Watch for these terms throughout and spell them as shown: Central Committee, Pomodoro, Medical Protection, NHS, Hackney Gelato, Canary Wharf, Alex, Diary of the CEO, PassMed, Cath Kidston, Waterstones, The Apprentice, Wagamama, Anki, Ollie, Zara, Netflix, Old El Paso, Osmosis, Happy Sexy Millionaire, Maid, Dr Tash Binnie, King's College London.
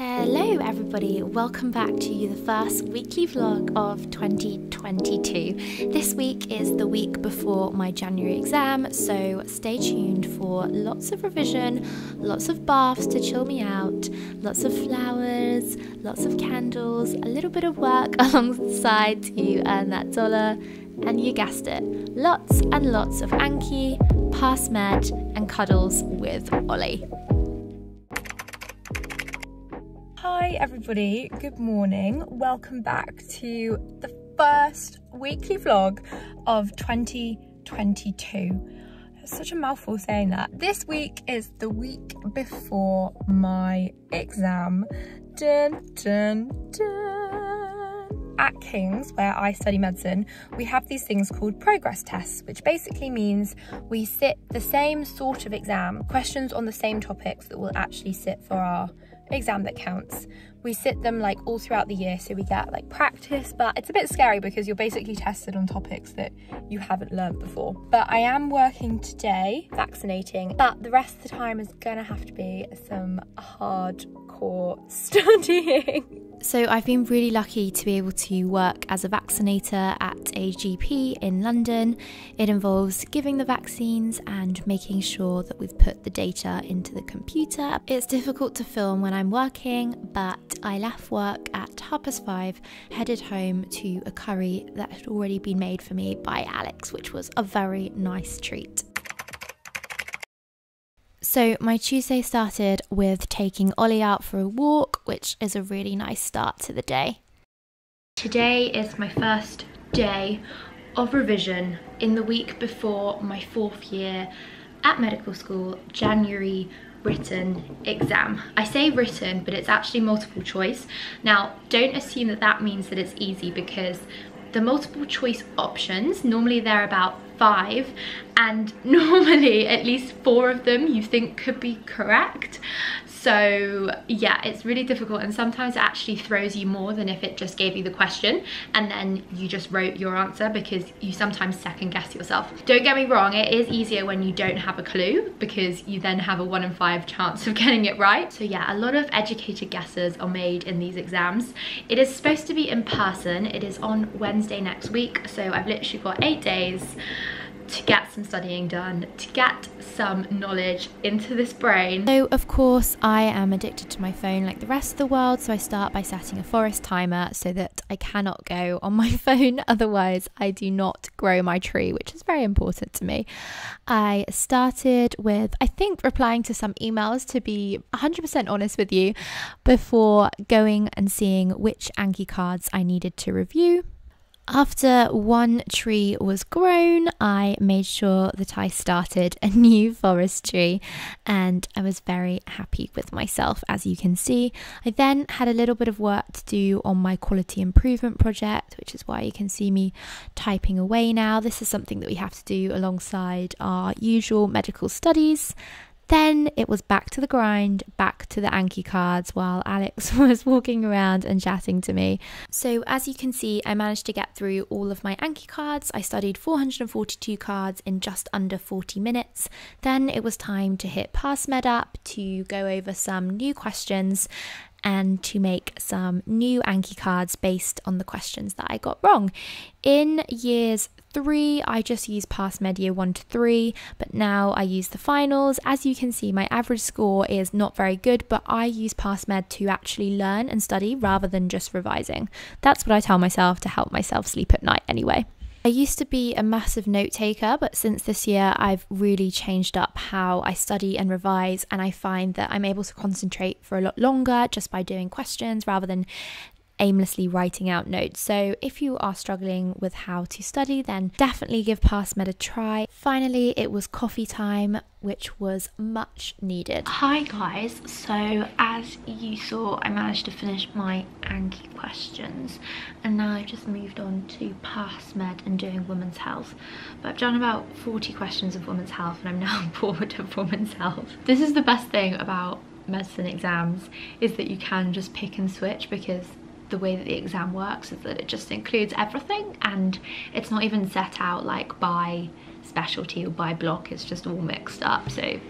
Hello everybody, welcome back to the first weekly vlog of 2022. This week is the week before my January exam, so stay tuned for lots of revision, lots of baths to chill me out, lots of flowers, lots of candles, a little bit of work alongside to earn that dollar, and you guessed it, lots and lots of Anki, PassMed and cuddles with Ollie. Hi everybody, good morning. Welcome back to the first weekly vlog of 2022. It's such a mouthful saying that. This week is the week before my exam. Dun, dun, dun. At King's, where I study medicine, we have these things called progress tests, which basically means we sit the same sort of exam, questions on the same topics that we'll actually sit for our exam that counts. We sit them like all throughout the year, so we get like practice, but it's a bit scary because you're basically tested on topics that you haven't learned before. But I am working today, vaccinating, but the rest of the time is gonna have to be some hardcore studying. So I've been really lucky to be able to work as a vaccinator at a GP in London. It involves giving the vaccines and making sure that we've put the data into the computer. It's difficult to film when I'm working, but I left work at 5:30, headed home to a curry that had already been made for me by Alex, which was a very nice treat. So my Tuesday started with taking Ollie out for a walk, which is a really nice start to the day. Today is my first day of revision in the week before my 4th year at medical school, January written exam. I say written, but it's actually multiple choice. Now, don't assume that that means that it's easy, because the multiple choice options, normally they're about 5, and normally at least 4 of them you think could be correct. So yeah, it's really difficult, and sometimes it actually throws you more than if it just gave you the question and then you just wrote your answer, because you sometimes second guess yourself. Don't get me wrong, it is easier when you don't have a clue, because you then have a 1 in 5 chance of getting it right. So yeah, a lot of educated guesses are made in these exams. It is supposed to be in person. It is on Wednesday next week, so I've literally got 8 days to get some studying done, to get some knowledge into this brain. So of course I am addicted to my phone like the rest of the world, so I start by setting a forest timer so that I cannot go on my phone, otherwise I do not grow my tree, which is very important to me. I started with, I think, replying to some emails, to be 100% honest with you, before going and seeing which Anki cards I needed to review. After one tree was grown, I made sure that I started a new forest tree, and I was very happy with myself, as you can see. I then had a little bit of work to do on my quality improvement project, which is why you can see me typing away now. This is something that we have to do alongside our usual medical studies. Then it was back to the grind, back to the Anki cards, while Alex was walking around and chatting to me. So as you can see, I managed to get through all of my Anki cards. I studied 442 cards in just under 40 minutes. Then it was time to hit PassMed up to go over some new questions and to make some new Anki cards based on the questions that I got wrong. In years 3, I just used PassMed year 1 to 3, but now I use the finals. As you can see, my average score is not very good, but I use PassMed to actually learn and study rather than just revising. That's what I tell myself to help myself sleep at night anyway. I used to be a massive note taker, but since this year I've really changed up how I study and revise, and I find that I'm able to concentrate for a lot longer just by doing questions rather than aimlessly writing out notes. So if you are struggling with how to study, then definitely give PassMed a try. Finally, it was coffee time, which was much needed. Hi guys, so as you saw, I managed to finish my Anki questions, and now I've just moved on to PassMed and doing women's health. But I've done about 40 questions of women's health, and I'm now bored of women's health. This is the best thing about medicine exams, is that you can just pick and switch, because the way that the exam works is that it just includes everything, and it's not even set out like by specialty or by block, it's just all mixed up. So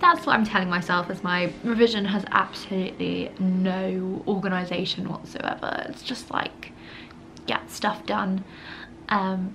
That's what I'm telling myself, as my revision has absolutely no organisation whatsoever. It's just like, get stuff done,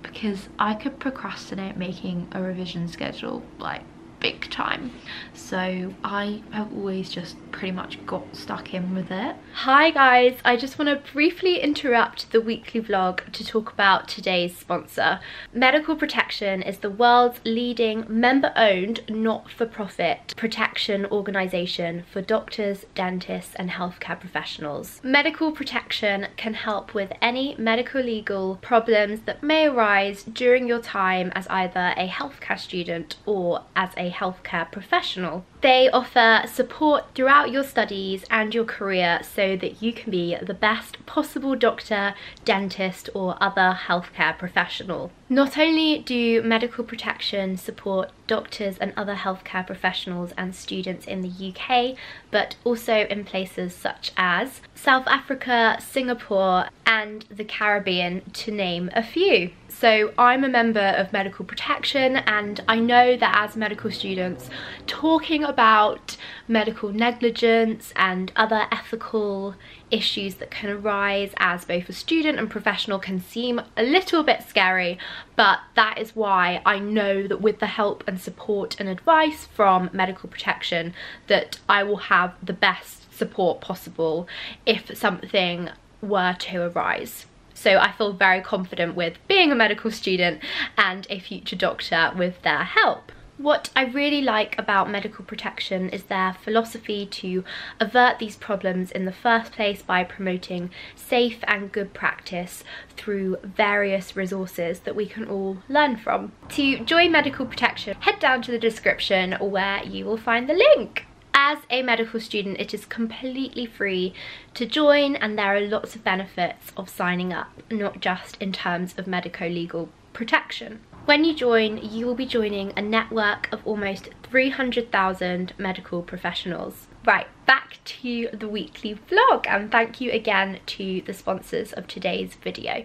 because I could procrastinate making a revision schedule like big time. So I have always just pretty much got stuck in with it. Hi guys, I just want to briefly interrupt the weekly vlog to talk about today's sponsor. Medical Protection is the world's leading member-owned, not-for-profit protection organisation for doctors, dentists and healthcare professionals. Medical Protection can help with any medical legal problems that may arise during your time as either a healthcare student or as a healthcare professional. They offer support throughout your studies and your career so that you can be the best possible doctor, dentist or other healthcare professional. Not only do Medical Protection support doctors and other healthcare professionals and students in the UK, but also in places such as South Africa, Singapore and the Caribbean, to name a few. So I'm a member of Medical Protection, and I know that as medical students, talking about medical negligence and other ethical issues that can arise as both a student and professional can seem a little bit scary, but that is why I know that with the help and support and advice from Medical Protection that I will have the best support possible if something were to arise. So I feel very confident with being a medical student and a future doctor with their help. What I really like about Medical Protection is their philosophy to avert these problems in the first place by promoting safe and good practice through various resources that we can all learn from. To join Medical Protection, head down to the description where you will find the link. As a medical student, it is completely free to join, and there are lots of benefits of signing up, not just in terms of medico-legal protection. When you join, you will be joining a network of almost 300,000 medical professionals. Right, back to the weekly vlog, and thank you again to the sponsors of today's video.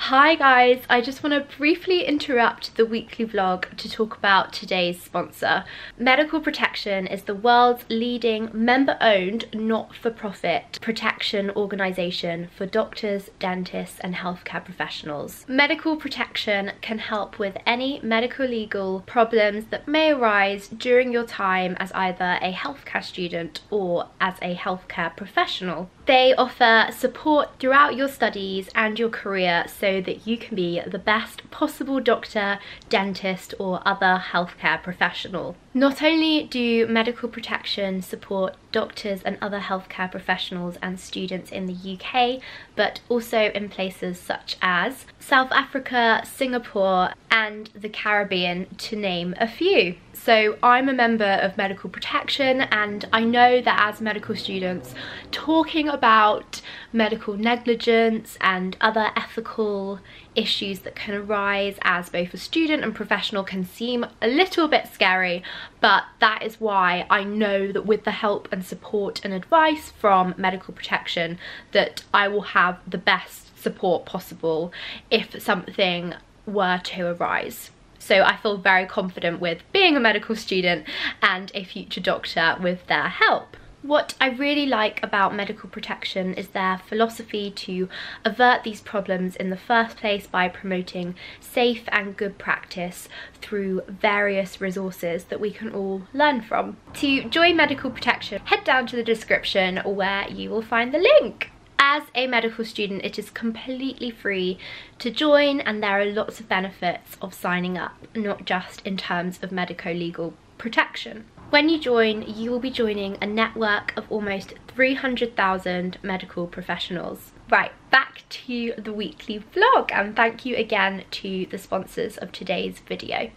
Hi guys, I just want to briefly interrupt the weekly vlog to talk about today's sponsor. Medical Protection is the world's leading member-owned, not-for-profit protection organisation for doctors, dentists and healthcare professionals. Medical Protection can help with any medical legal problems that may arise during your time as either a healthcare student or as a healthcare professional. They offer support throughout your studies and your career so that you can be the best possible doctor, dentist or other healthcare professional. Not only do Medical Protection support doctors and other healthcare professionals and students in the UK, but also in places such as South Africa, Singapore and the Caribbean, to name a few. So I'm a member of Medical Protection, and I know that as medical students, talking about medical negligence and other ethical issues that can arise as both a student and professional can seem a little bit scary, but that is why I know that with the help and support and advice from Medical Protection that I will have the best support possible if something were to arise. So I feel very confident with being a medical student and a future doctor with their help. What I really like about Medical Protection is their philosophy to avert these problems in the first place by promoting safe and good practice through various resources that we can all learn from. To join Medical Protection, head down to the description where you will find the link. As a medical student, it is completely free to join, and there are lots of benefits of signing up, not just in terms of medico-legal protection. When you join, you will be joining a network of almost 300,000 medical professionals. Right, back to the weekly vlog, and thank you again to the sponsors of today's video.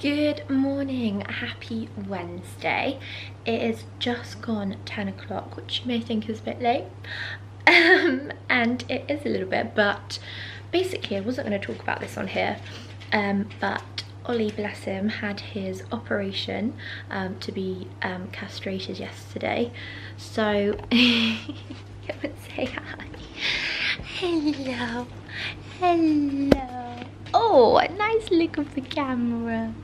Good morning, happy Wednesday. It is just gone 10 o'clock, which you may think is a bit late, and it is a little bit, but basically I wasn't going to talk about this on here, but Ollie, bless him, had his operation to be castrated yesterday, so come and say hi. Hello, hello. Oh, a nice look of the camera.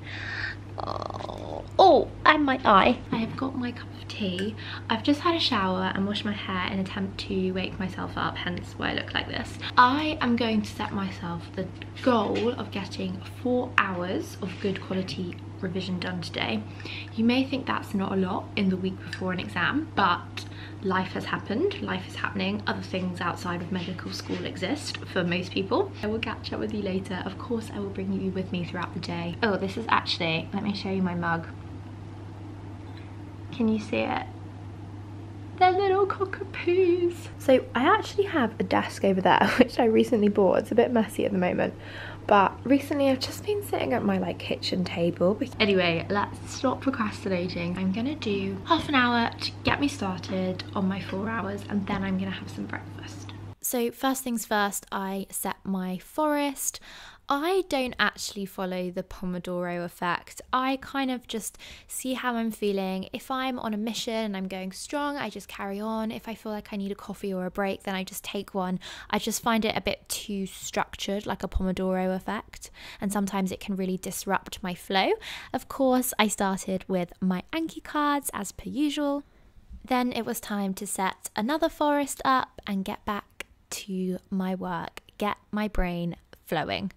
Oh. Oh, and my eye. I have got my cup of tea. I've just had a shower and washed my hair in an attempt to wake myself up, hence why I look like this. I am going to set myself the goal of getting 4 hours of good quality revision done today. You may think that's not a lot in the week before an exam, but life has happened, life is happening, other things outside of medical school exist for most people. I will catch up with you later. Of course, I will bring you with me throughout the day. Oh, this is actually, let me show you my mug. Can you see it? They're little cockapoos. So I actually have a desk over there, which I recently bought. It's a bit messy at the moment, but recently I've just been sitting at my like kitchen table. Anyway, let's stop procrastinating. I'm gonna do half an hour to get me started on my 4 hours, and then I'm gonna have some breakfast. So first things first, I set my forest. I don't actually follow the Pomodoro effect. I kind of just see how I'm feeling. If I'm on a mission and I'm going strong, I just carry on. If I feel like I need a coffee or a break, then I just take one. I just find it a bit too structured, like a Pomodoro effect, and sometimes it can really disrupt my flow. Of course, I started with my Anki cards as per usual. Then it was time to set another forest up and get back to my work, get my brain flowing.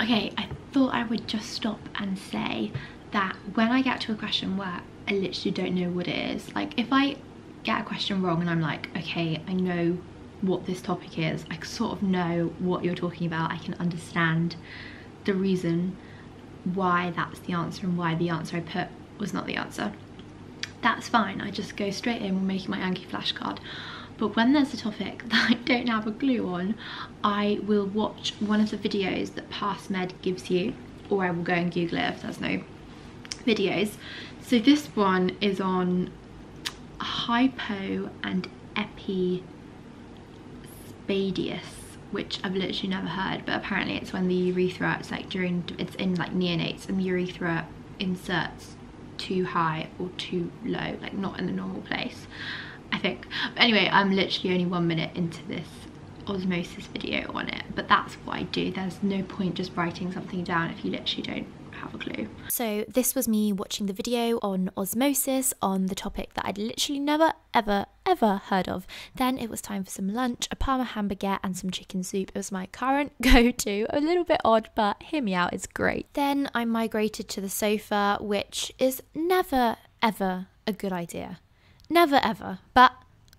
Okay, I thought I would just stop and say that when I get to a question where I literally don't know what it is, like if I get a question wrong and I'm like, okay, I know what this topic is, I sort of know what you're talking about, I can understand the reason why that's the answer and why the answer I put was not the answer. That's fine, I just go straight in when making my Anki flashcard. But when there's a topic that I don't have a clue on, I will watch one of the videos that PassMed gives you, or I will go and Google it if there's no videos. So this one is on hypo and epispadias, which I've literally never heard, but apparently it's when the urethra, it's like during, it's in like neonates, and the urethra inserts too high or too low, like not in the normal place, I think. But anyway, I'm literally only 1 minute into this Osmosis video on it, but that's what I do. There's no point just writing something down if you literally don't have a clue. So this was me watching the video on Osmosis on the topic that I'd literally never ever heard of. Then it was time for some lunch, a parma hamburger and some chicken soup. It was my current go-to, a little bit odd, but hear me out, it's great. Then I migrated to the sofa, which is never ever a good idea. Never ever, but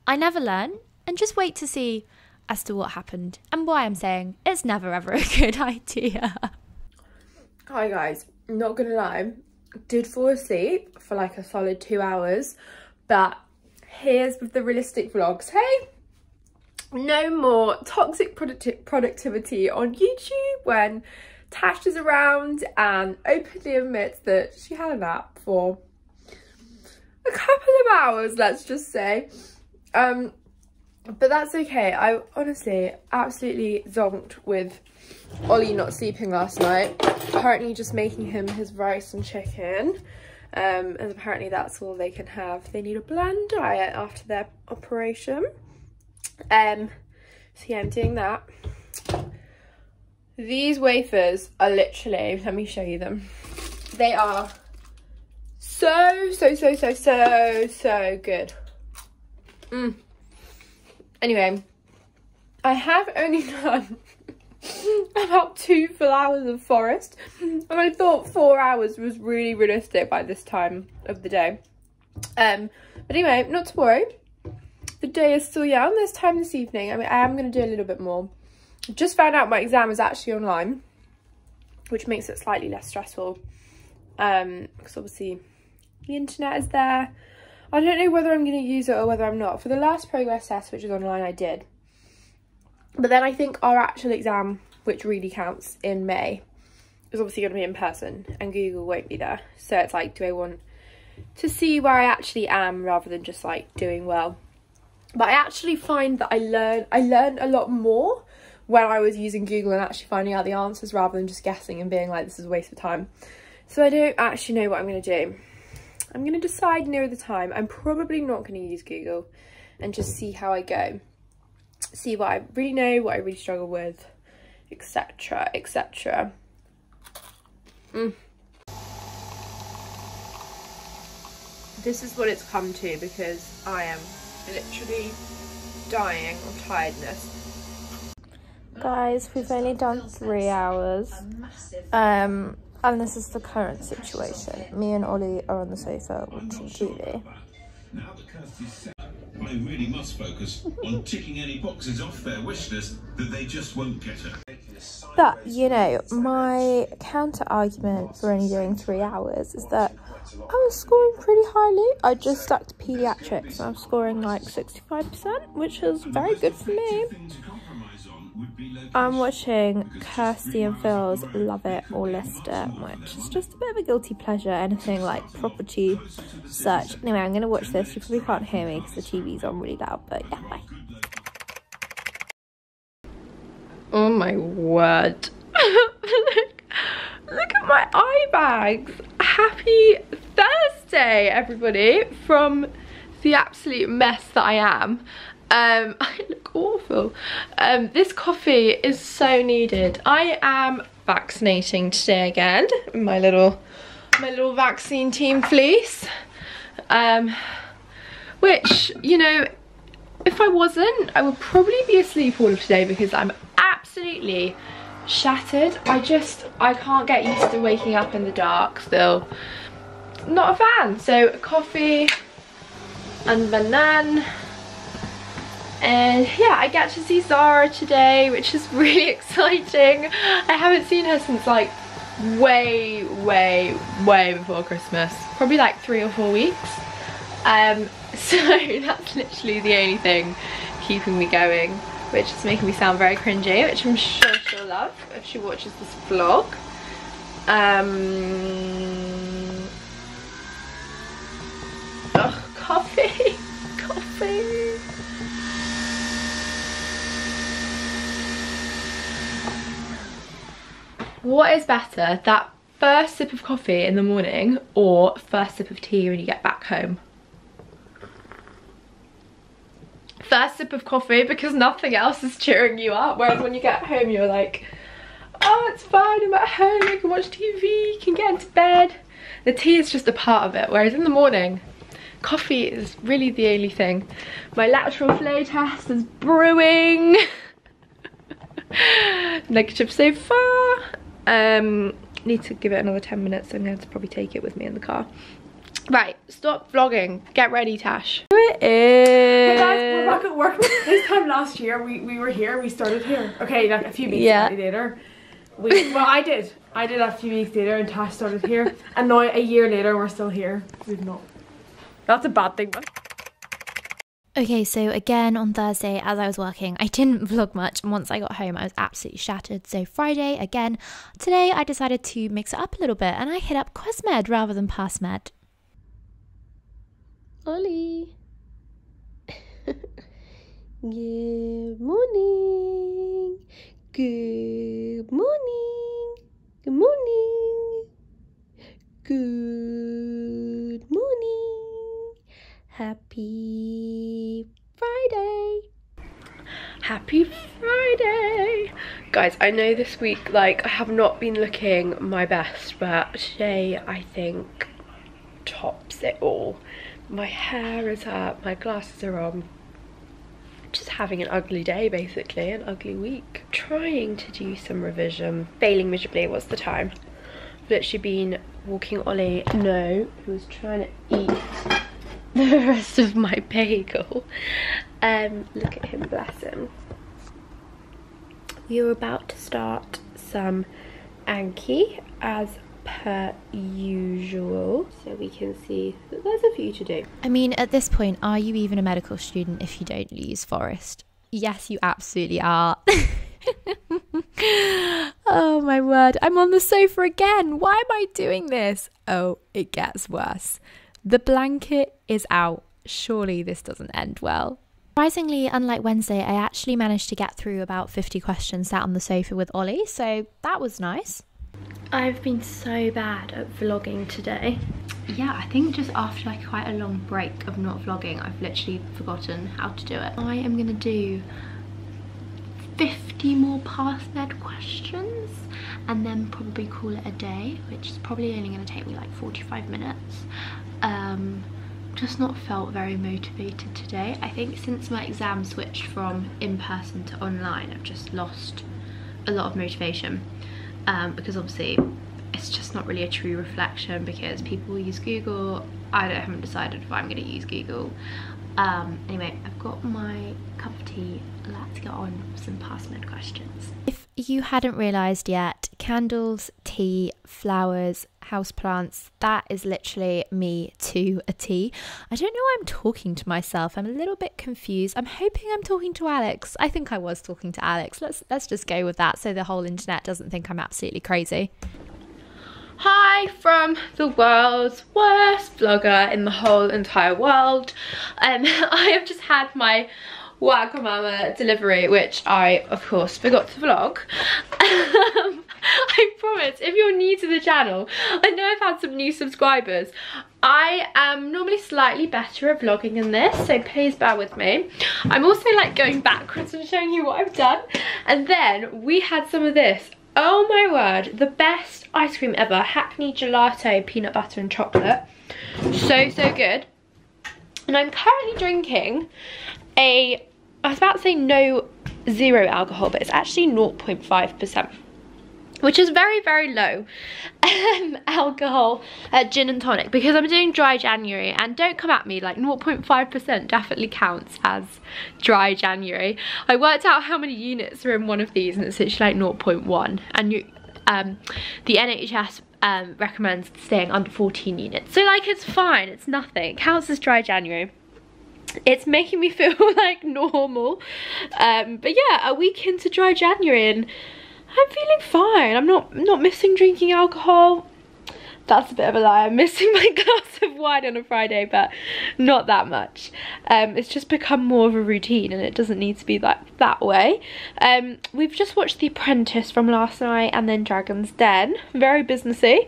I never learn, and just wait to see as to what happened and why I'm saying it's never ever a good idea. Hi guys, not gonna lie, did fall asleep for like a solid 2 hours, but here's with the realistic vlogs, hey? No more toxic productivity on YouTube when Tash is around and openly admits that she had a nap for a couple of hours, let's just say, but that's okay. I honestly absolutely zonked with Ollie not sleeping last night, apparently just making him his rice and chicken, and apparently that's all they can have. They need a bland diet after their operation, so yeah, I'm doing that. These wafers are literally, let me show you them, they are so good. Anyway, I have only done about 2 full hours of forest, and I thought 4 hours was really realistic by this time of the day, but anyway, not to worry, the day is still young. There's time this evening. I mean, I am going to do a little bit more. I just found out my exam is actually online, which makes it slightly less stressful, because obviously the internet is there. I don't know whether I'm going to use it or whether I'm not. For the last progress test, which is online, I did. But then I think our actual exam, which really counts in May, is obviously going to be in person, and Google won't be there. So it's like, do I want to see where I actually am rather than just like doing well? But I actually find that I learned a lot more when I was using Google and actually finding out the answers rather than just guessing and being like, this is a waste of time. So I don't actually know what I'm going to do. I'm going to decide nearer the time. I'm probably not going to use Google and just see how I go. See what I really know, what I really struggle with, etc, etc. this is what it's come to, because I am literally dying of tiredness. Guys, we've only done 3 hours. And this is the current situation. Me and Ollie are on the sofa watching TV. Now the curse is set, I really must focus on ticking any boxes off their wish list that they just won't get her. But, you know, my counter-argument for only doing 3 hours is that I was scoring pretty highly. I just stuck to paediatrics and I'm scoring like 65%, which is very good for me. I'm watching Kirsty and Phil's Love It or List It, which is just a bit of a guilty pleasure, anything like property search. Anyway, I'm going to watch this. You probably can't hear me because the TV's on really loud, but yeah, bye. Oh my word. Look at my eye bags. Happy Thursday, everybody, from the absolute mess that I am. I look awful. This coffee is so needed. I am vaccinating today again, my little vaccine team fleece, which, you know, if I wasn't, I would probably be asleep all of today because I'm absolutely shattered. I can't get used to waking up in the dark still. Not a fan. So coffee and banana. And yeah, I get to see Zara today, which is really exciting. I haven't seen her since like way before Christmas, probably like 3 or 4 weeks. So that's literally the only thing keeping me going, which is making me sound very cringy, which I'm sure she'll love if she watches this vlog. Oh, coffee. Coffee. What is better, that first sip of coffee in the morning or first sip of tea when you get back home? First sip of coffee, because nothing else is cheering you up, whereas when you get home you're like, oh, it's fine, I'm at home, I can watch TV, can get into bed. The tea is just a part of it, whereas in the morning, coffee is really the only thing. My lateral flow test is brewing. Negative so far. Need to give it another 10 minutes, so I'm going to probably take it with me in the car. Right, stop vlogging. Get ready, Tash. It is. Hey guys, we're back at work. This time last year, we were here. We started here. Okay, like a few weeks later. I did a few weeks later, and Tash started here. And now a year later, we're still here. We've not. That's a bad thing, but. Okay, so again on Thursday, as I was working, I didn't vlog much. Once I got home, I was absolutely shattered. So Friday, again, today I decided to mix it up a little bit and I hit up Questmed rather than PassMed. Ollie. Good morning. Good morning. Good morning. Good morning. Happy Friday. Happy Friday. Guys, I know this week, like, I have not been looking my best, but today I think tops it all. My hair is up, my glasses are on. Just having an ugly day, basically, an ugly week. Trying to do some revision, failing miserably. What's the time? I've literally been walking Ollie, who was trying to eat the rest of my bagel. Look at him, bless him. We are about to start some Anki as per usual, so we can see that there's a few to do. I mean, at this point, are you even a medical student if you don't use Forest? Yes, you absolutely are. Oh my word, I'm on the sofa again. Why am I doing this? Oh, it gets worse. The blanket is out. Surely this doesn't end well. Surprisingly, unlike Wednesday, I actually managed to get through about 50 questions sat on the sofa with Ollie, so that was nice. I've been so bad at vlogging today. Yeah, I think just after like quite a long break of not vlogging, I've literally forgotten how to do it. I am gonna do 50 more PassMed questions and then probably call it a day, which is probably only going to take me like 45 minutes. just not felt very motivated today. I think since my exam switched from in-person to online, I've just lost a lot of motivation, because obviously it's just not really a true reflection because people use Google. I haven't decided if I'm going to use Google. Anyway, I've got my cup of tea. Let's get on with some PassMed questions. If you hadn't realised yet, candles, tea, flowers, houseplants, that is literally me to a T. I don't know why I'm talking to myself. I'm a little bit confused. I'm hoping I'm talking to Alex. I think I was talking to Alex. Let's just go with that so the whole internet doesn't think I'm absolutely crazy. Hi from the world's worst vlogger in the whole entire world. I have just had my Wagamama delivery, which I of course forgot to vlog. I promise, if you're new to the channel, I know I've had some new subscribers. I am normally slightly better at vlogging than this, so please bear with me. I'm also like going backwards and showing you what I've done. And then we had some of this. Oh my word, the best ice cream ever. Hackney Gelato, peanut butter and chocolate. So, so good. And I'm currently drinking a, I was about to say no zero alcohol, but it's actually 0.5%, which is very, very low alcohol gin and tonic, because I'm doing dry January, and don't come at me, like 0.5% definitely counts as dry January. I worked out how many units are in one of these and it's actually like 0.1, and you, the NHS recommends staying under 14 units. So like it's fine, it's nothing, it counts as dry January. It's making me feel like normal, but yeah, a week into dry January and I'm feeling fine. I'm not missing drinking alcohol. That's a bit of a lie. I'm missing my glass of wine on a Friday, but not that much. It's just become more of a routine and it doesn't need to be like that way. We've just watched The Apprentice from last night and then Dragon's Den. Very businessy.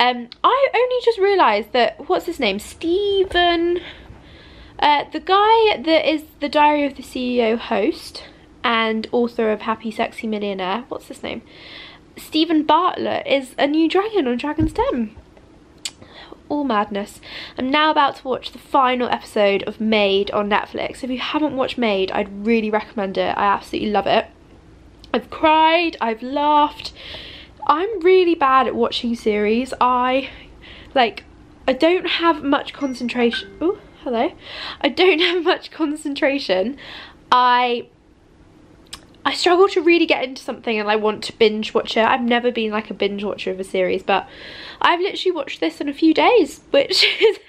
I only just realised that, what's his name? Stephen... the guy that is the Diary of the CEO host and author of Happy Sexy Millionaire, what's his name? Stephen Bartlett is a new dragon on Dragon's Den. All madness. I'm now about to watch the final episode of Maid on Netflix. If you haven't watched Maid, I'd really recommend it. I absolutely love it. I've cried, I've laughed. I'm really bad at watching series. I don't have much concentration. Ooh. Hello. I don't have much concentration. I struggle to really get into something and I want to binge watch it. I've never been like a binge watcher of a series, but I've literally watched this in a few days, which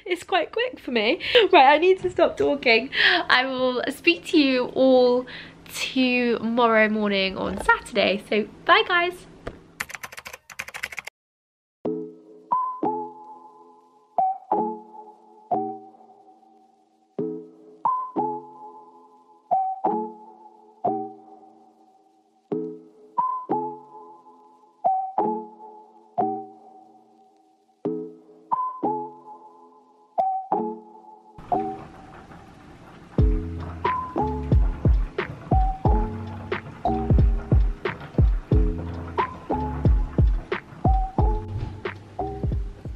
is quite quick for me. Right, I need to stop talking. I will speak to you all tomorrow morning on Saturday. So bye guys.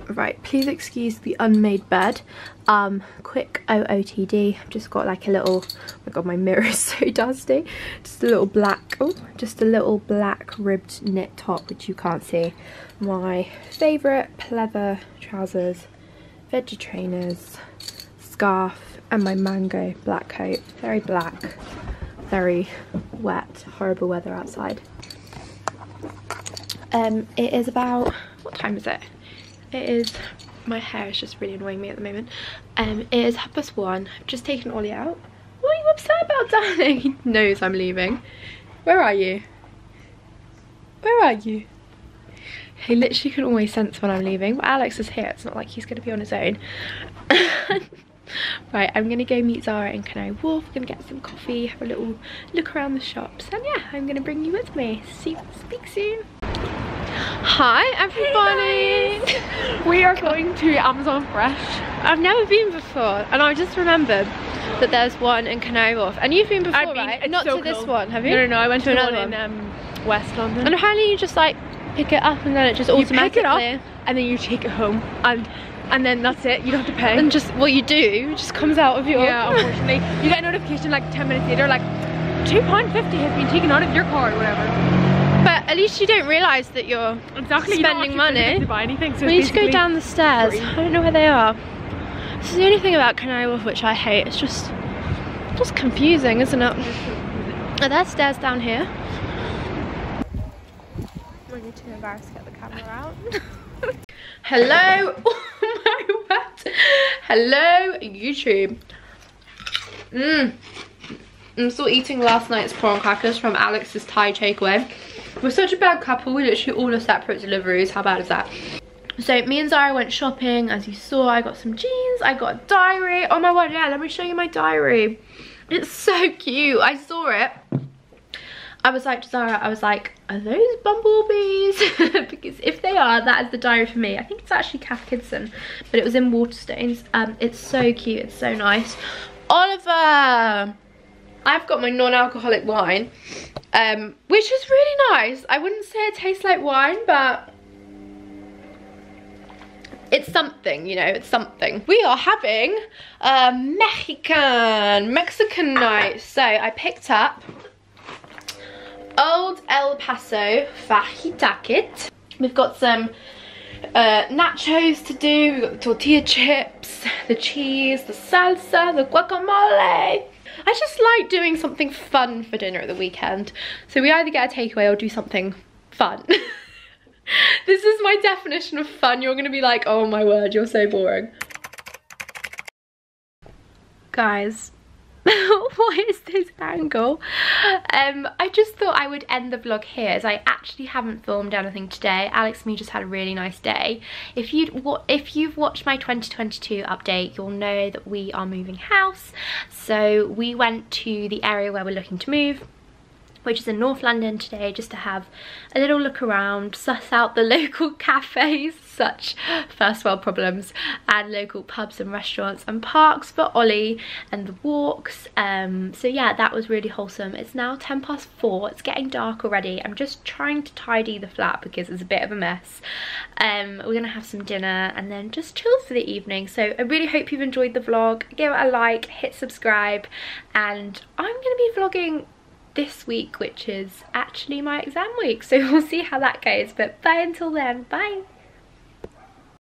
Right, please excuse the unmade bed. Quick OOTD. I've just got like a little, oh my god, my mirror is so dusty. Just a little black ribbed knit top, which you can't see. My favourite pleather trousers, veggie trainers, scarf, and my mango black coat. Very black, very wet, horrible weather outside. It is about, what time is it? It is, my hair is just really annoying me at the moment. It is 1:30. I've just taken Ollie out. What are you upset about, darling? He knows I'm leaving. Where are you? Where are you? He literally can always sense when I'm leaving. But Alex is here. It's not like he's going to be on his own. Right, I'm going to go meet Zara in Canary Wharf. I'm going to get some coffee, have a little look around the shops. And yeah, I'm going to bring you with me. Speak soon. Hi everybody! Hey, we are going to Amazon Fresh. I've never been before, and I just remembered that there's one in Canary Wharf. And you've been before, right? Not so to cool. This one, have you? No, I went to another one in West London. And apparently you just like pick it up and then it just automatically... You pick it up and then you take it home. And and then that's it, you don't have to pay. And just what you do just comes out of your... Yeah, unfortunately. You get a notification like 10 minutes later, like £2.50 has been taken out of your card or whatever. But at least you don't realise that you're exactly, spending you money. To buy anything, so we need to go down the stairs. Free. I don't know where they are. This is the only thing about Canary Wharf which I hate. It's just confusing, isn't it? Are there stairs down here? We're really too embarrassed to get the camera out. Hello, oh my word. Hello, YouTube. I'm still eating last night's prawn crackers from Alex's Thai takeaway. We're such a bad couple, we literally order separate deliveries. How bad is that? So me and Zara went shopping, as you saw. I got some jeans, I got a diary. Oh my word, yeah, let me show you my diary. It's so cute. I saw it. I was like to Zara, I was like, are those bumblebees? Because if they are, that is the diary for me. I think it's actually Cath Kidston, but it was in Waterstones. It's so cute, it's so nice. Oliver! I've got my non-alcoholic wine, which is really nice. I wouldn't say it tastes like wine, but... it's something, you know, it's something. We are having a Mexican night. So I picked up Old El Paso fajita kit. We've got some nachos to do, we've got the tortilla chips, the cheese, the salsa, the guacamole. I just like doing something fun for dinner at the weekend. So we either get a takeaway or do something fun. This is my definition of fun. You're gonna be like, oh my word, you're so boring. Guys, what is this angle? I just thought I would end the vlog here, as I actually haven't filmed anything today. Alex and me just had a really nice day. If you've watched my 2022 update, you'll know that we are moving house. So we went to the area where we're looking to move, which is in North London today, just to have a little look around, suss out the local cafes, such first world problems, and local pubs and restaurants and parks for Ollie, and the walks. So yeah, that was really wholesome. It's now 4:10. It's getting dark already. I'm just trying to tidy the flat because it's a bit of a mess. We're gonna have some dinner and then just chill for the evening. So I really hope you've enjoyed the vlog. Give it a like, hit subscribe, and I'm gonna be vlogging this week, which is actually my exam week, so we'll see how that goes. But bye until then. Bye.